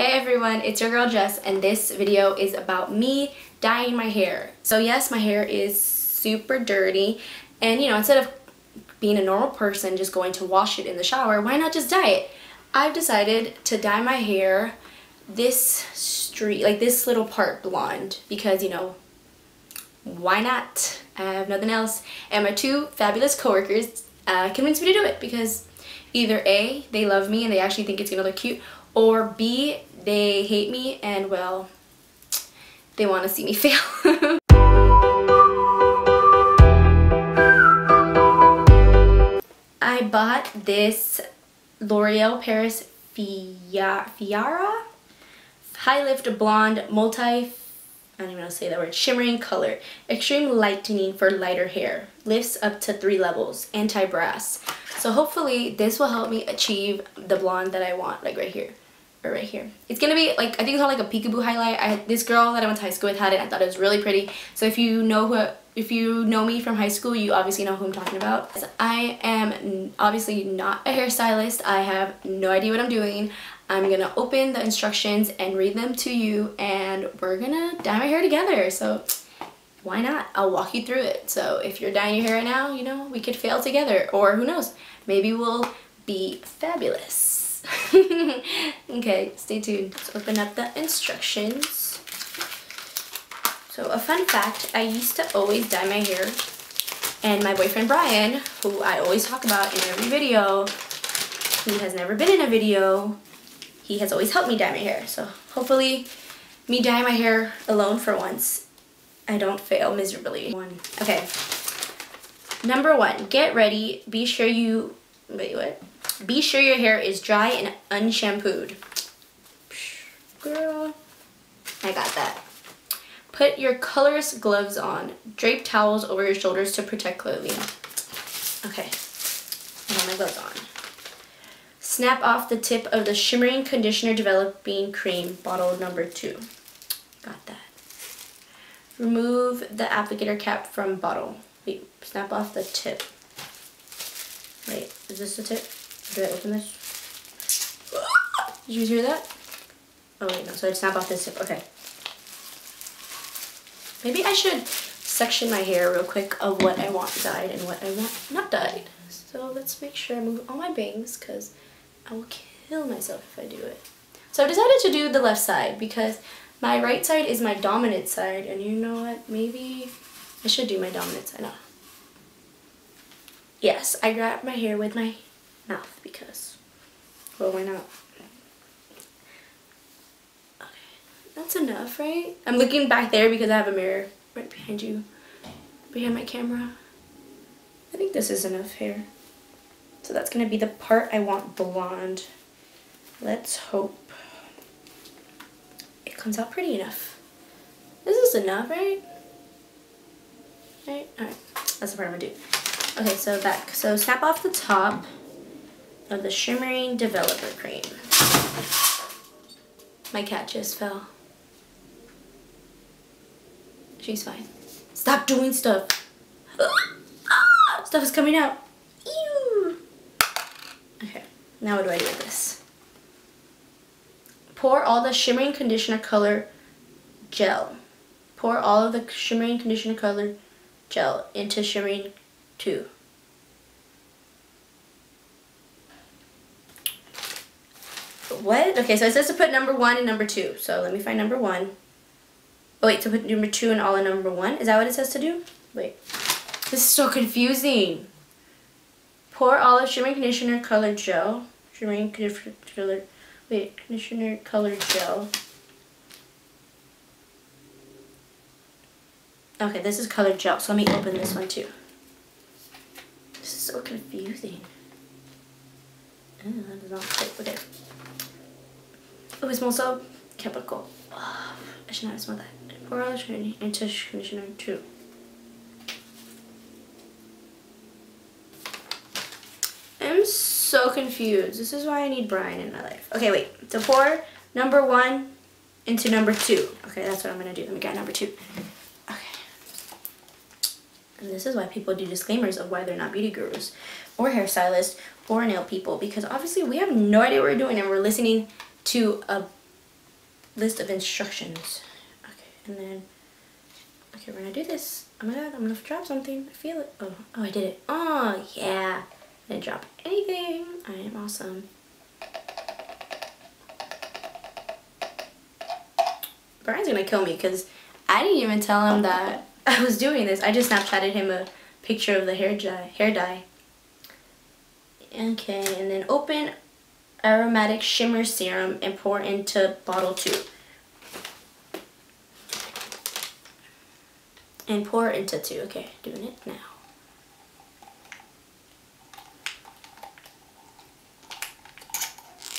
Hey everyone, it's your girl Jess, and this video is about me dyeing my hair. So yes, my hair is super dirty, and you know, instead of being a normal person just going to wash it in the shower, why not just dye it? I've decided to dye my hair this little part blonde because, you know, why not? I have nothing else, and my two fabulous coworkers convinced me to do it because either A, they love me and they actually think it's gonna look cute, or B, they hate me and, well, they want to see me fail. I bought this L'Oreal Paris Féria High Lift Blonde Multi, I don't even know how to say that word, shimmering color. Extreme lightening for lighter hair. Lifts up to 3 levels. Anti-brass. So hopefully this will help me achieve the blonde that I want, like right here. Or right here. It's gonna be like, I think it's called like a peekaboo highlight. This girl that I went to high school with had it. I thought it was really pretty. So if you know me from high school, you obviously know who I'm talking about. I am obviously not a hairstylist. I have no idea what I'm doing. I'm gonna open the instructions and read them to you, and we're gonna dye my hair together, so why not? I'll walk you through it. So if you're dyeing your hair right now, you know, we could fail together, or who knows, maybe we'll be fabulous. Okay, stay tuned. Let's open up the instructions. So a fun fact, I used to always dye my hair, and my boyfriend Brian, who I always talk about in every video, he has never been in a video, he has always helped me dye my hair. So hopefully me dyeing my hair alone for once, I don't fail miserably. Okay. Number 1, get ready. Be sure your hair is dry and unshampooed. Girl, I got that. Put your colorless gloves on. Drape towels over your shoulders to protect clothing. Okay, I have my gloves on. Snap off the tip of the shimmering conditioner developing cream, bottle number 2. Got that. Remove the applicator cap from bottle. Wait, snap off the tip. Wait, is this the tip? Do I open this? Did you hear that? Oh wait, no, so I'd snap off this tip, okay. Maybe I should section my hair real quick of what I want dyed and what I want not dyed. So let's make sure I move all my bangs, because I will kill myself if I do it. So I've decided to do the left side because my right side is my dominant side, and you know what, maybe I should do my dominant side. No. Yes, I grab my hair with my mouth because, well, why not? Okay, that's enough, right? I'm looking back there because I have a mirror right behind you, behind my camera. I think this is enough hair. So that's gonna be the part I want blonde. Let's hope it comes out pretty enough. This is enough, right? Right? Alright, that's the part I'm gonna do. Okay, so back. So snap off the top of the shimmering developer cream. My cat just fell. She's fine. Stop doing stuff. Stuff is coming out. Ew. Okay, now what do I do with this? Pour all of the shimmering conditioner color gel into shimmering 2. What? Okay, so it says to put number 1 and number 2. So let me find number 1. Oh wait, to put number 2 and all in number 1? Is that what it says to do? Wait. This is so confusing. Pour all of shimmering conditioner color gel. Conditioner color gel. Okay, this is color gel, so let me open this one too. This is so confusing. Oh, that does not fit. Okay. Oh, it smells so chemical. Oh, I should not have smelled that. Pour all of shimmering into conditioner 2. So confused. This is why I need Brian in my life. Okay, wait. So pour number 1 into number 2. Okay, that's what I'm gonna do. Let me get number 2. Okay. And this is why people do disclaimers of why they're not beauty gurus or hairstylists or nail people, because obviously we have no idea what we're doing and we're listening to a list of instructions. Okay, and then, okay, we're gonna do this. Oh my god, I'm gonna drop something. I feel it. Oh, I did it. Oh, yeah. I didn't drop anything. I am awesome. Brian's gonna kill me because I didn't even tell him that I was doing this. I just Snapchatted him a picture of the hair dye. Okay, and then open aromatic shimmer serum and pour into bottle 2. And pour into 2. Okay, doing it now.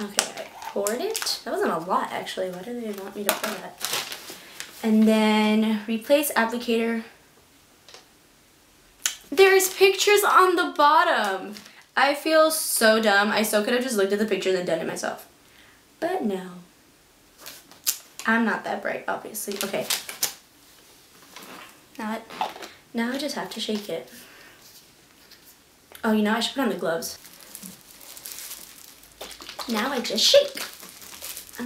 Okay, I poured it. That wasn't a lot, actually. Why do they want me to pour that? And then replace applicator. There's pictures on the bottom. I feel so dumb. I so could have just looked at the pictures and done it myself. But no. I'm not that bright, obviously. Okay. Now I just have to shake it. Oh, you know, I should put on the gloves. Now I just shake. I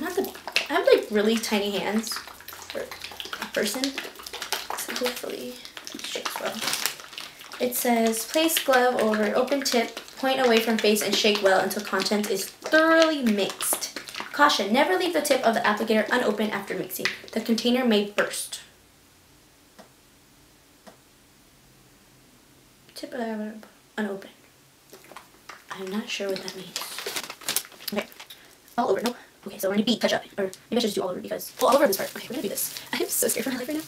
have like really tiny hands for a person. So hopefully it shakes well. It says place glove over open tip, point away from face and shake well until contents is thoroughly mixed. Caution, never leave the tip of the applicator unopened after mixing. The container may burst. Tip of the applicator unopened. I'm not sure what that means. Okay, all over, nope. Okay, so we're gonna touch up, or maybe I should do all over because, well, all over this part. Okay, we're gonna do this. I'm so scared for my life right now.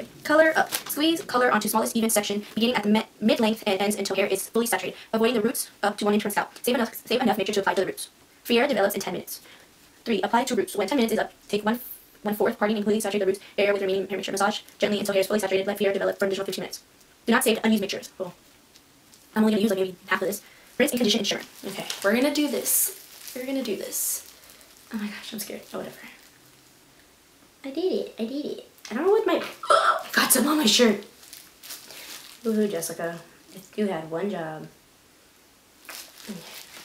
Okay, color up. Squeeze color onto smallest even section, beginning at the mid-length and ends until hair is fully saturated, avoiding the roots up to 1 inch from scalp. Save enough nature to apply to the roots. Free hair develops in 10 minutes. 3, apply to roots. When 10 minutes is up, take one-fourth parting, including saturate the roots area with remaining hair mixture. Massage gently until hair is fully saturated. Let free hair develop for an additional 15 minutes. Do not save unused mixtures. Cool. I'm only gonna use like maybe half of this. Rinse and condition and shimmer. Okay, we're gonna do this. We're gonna do this. Oh my gosh, I'm scared. Oh, whatever. I did it. I did it. I don't know what my. Oh, I got some on my shirt. Woohoo, Jessica. You had one job.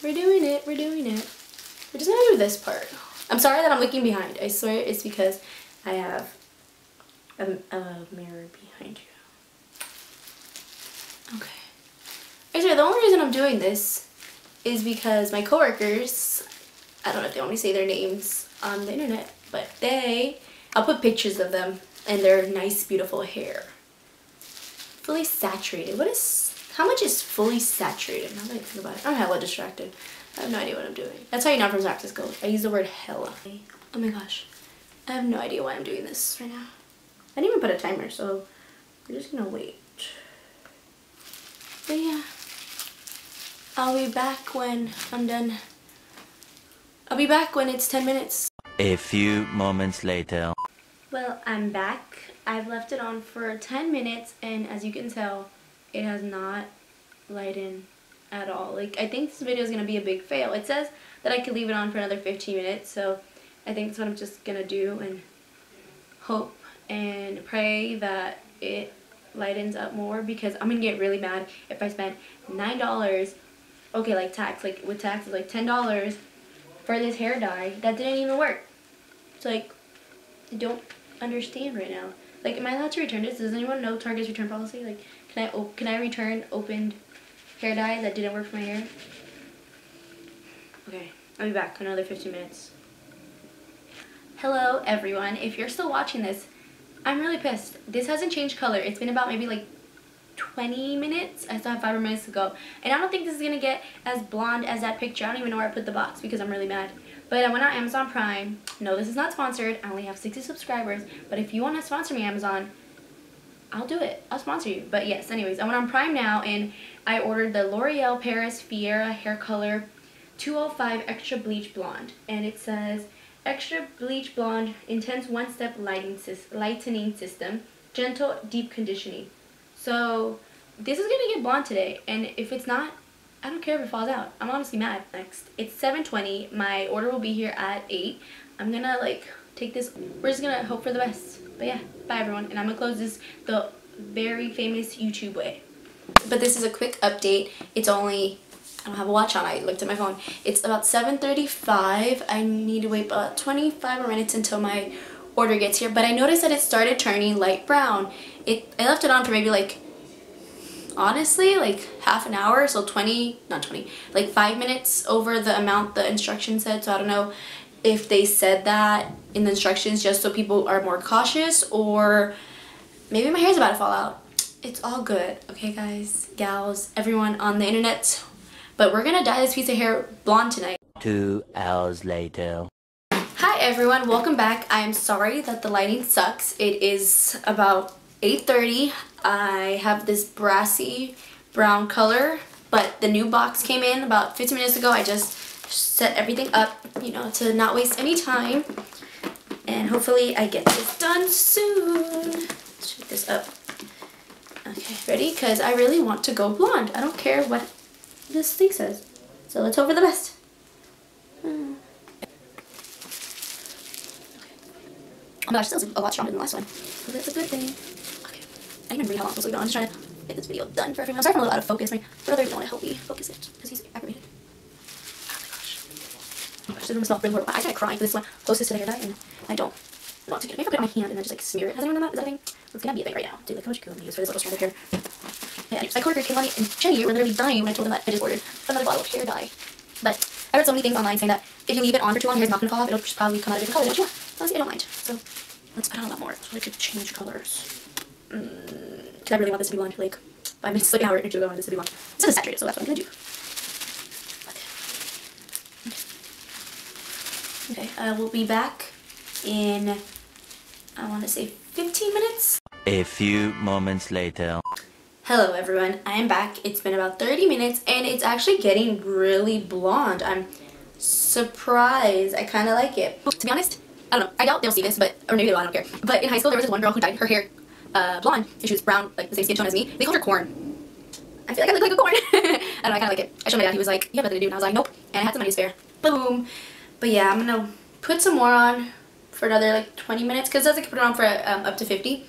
We're doing it. We're doing it. We're just gonna do this part. I'm sorry that I'm looking behind. I swear it's because I have a mirror behind you. Okay. I swear, the only reason I'm doing this is because my coworkers, I don't know if they want me to say their names on the internet, but I'll put pictures of them and their nice, beautiful hair. Fully saturated. How much is fully saturated? Now that I think about it, I'm hella distracted. I have no idea what I'm doing. That's how you know I'm from San Francisco. I use the word hella. Oh my gosh. I have no idea why I'm doing this right now. I didn't even put a timer, so we're just gonna wait. But yeah. I'll be back when I'm done. I'll be back when it's 10 minutes. A few moments later. Well, I'm back. I've left it on for 10 minutes and as you can tell, it has not lightened at all. Like, I think this video is going to be a big fail. It says that I could leave it on for another 15 minutes, so I think that's what I'm just going to do and hope and pray that it lightens up more because I'm going to get really mad if I spend $9 okay, like tax, like with taxes, like $10 for this hair dye that didn't even work. It's like, I don't understand right now. Like, am I allowed to return this? Does anyone know Target's return policy? Like, can I return opened hair dye that didn't work for my hair? Okay, I'll be back in another 15 minutes. Hello everyone, if you're still watching this, I'm really pissed. This hasn't changed color. It's been about maybe like 20 minutes. I still have 5 more minutes to go and I don't think this is gonna get as blonde as that picture. I don't even know where I put the box because I'm really mad, but I went on Amazon Prime. No, this is not sponsored. I only have 60 subscribers, but if you want to sponsor me, Amazon, I'll do it. I'll sponsor you. But yes, anyways, I went on Prime now and I ordered the L'Oreal Paris Féria Hair Color 205 Extra Bleach Blonde, and it says Extra Bleach Blonde Intense One-Step Lightening System Gentle Deep Conditioning. So, this is gonna get blonde today, and if it's not, I don't care if it falls out. I'm honestly mad. Next, it's 7:20. My order will be here at 8. I'm gonna like take this. We're just gonna hope for the best. But yeah, bye everyone. And I'm gonna close this the very famous YouTube way. But this is a quick update. It's only I don't have a watch on, I looked at my phone. It's about 7:35. I need to wait about 25 minutes until my order gets here. But I noticed that it started turning light brown. I left it on for maybe like, honestly, like half an hour. So 5 minutes over the amount the instructions said. So I don't know if they said that in the instructions just so people are more cautious, or maybe my hair's about to fall out. It's all good. Okay, guys, gals, everyone on the internet. But we're gonna dye this piece of hair blonde tonight. 2 hours later. Hi everyone, welcome back. I am sorry that the lighting sucks. It is about 8:30. I have this brassy brown color, but the new box came in about 15 minutes ago. I just set everything up, you know, to not waste any time. And hopefully I get this done soon. Let's shake this up. Okay, ready? Because I really want to go blonde. I don't care what this thing says. So let's hope for the best. Oh my gosh, that was a lot stronger than the last one. So that's a good thing. Okay. I can't even read how long this was going on. I'm just trying to get this video done for everyone. I'm sorry if I'm a little out of focus. My brother doesn't want to help me focus it because he's aggravated. Oh my gosh, this room smells really horrible. I gotta cry for this one closest to the hair dye, and I don't want to get it. Maybe I'll put it on my hand and then just like smear it. Has anyone done that? Is that a thing? It's gonna be a thing right now. Dude, like Kojiku I'm gonna use for this little strand of hair. Yeah, I ordered Kalani and Chey were literally dying when I told them that I just ordered another bottle of hair dye. But I read so many things online saying that if you leave it on for too long, hair's not gonna fall off. It'll just probably come out a different color than what you want. Honestly, I don't mind. So let's put on a lot more so I could change colors. Because I really want this to be blonde. Like, 5 minutes, like an hour into go on this to be blonde. This is saturated, so that's what I'm gonna do. Okay, I will be back in, I want to say 15 minutes. A few moments later. Hello everyone, I am back. It's been about 30 minutes and it's actually getting really blonde. I'm surprised. I kind of like it. To be honest, I don't know. I doubt they'll see this, but, or maybe they will, I don't care. But in high school, there was this one girl who dyed her hair blonde and she was brown, like the same skin tone as me. They called her corn. I feel like I look like a corn. I don't know, I kind of like it. I showed my dad, he was like, you have nothing to do. And I was like, nope. And I had some money to spare. Boom. But yeah, I'm gonna put some more on for another like 20 minutes because I can put it on for up to 50.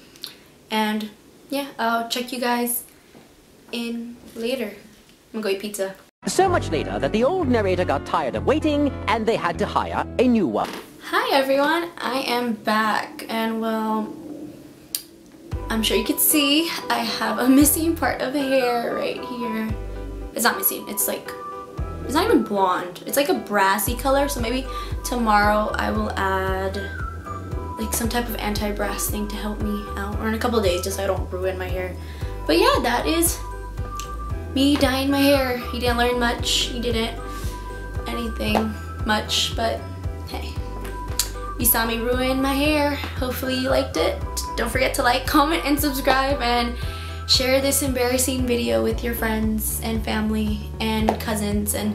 And yeah, I'll check you guys in later. I'm gonna go eat pizza. So much later that the old narrator got tired of waiting and they had to hire a new one. Hi everyone, I am back, and well, I'm sure you can see I have a missing part of hair right here. It's not missing, it's like, it's not even blonde. It's like a brassy color, so maybe tomorrow I will add like some type of anti-brass thing to help me out, or in a couple of days just so I don't ruin my hair. But yeah, that is me dyeing my hair. You didn't learn much, you didn't anything much, but hey, you saw me ruin my hair. Hopefully you liked it. Don't forget to like, comment, and subscribe, and share this embarrassing video with your friends and family and cousins and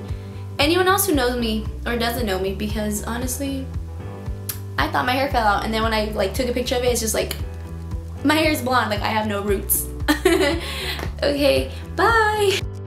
anyone else who knows me or doesn't know me, because honestly, I thought my hair fell out, and then when I like took a picture of it, it's just like, my hair is blonde, like I have no roots. Okay, bye!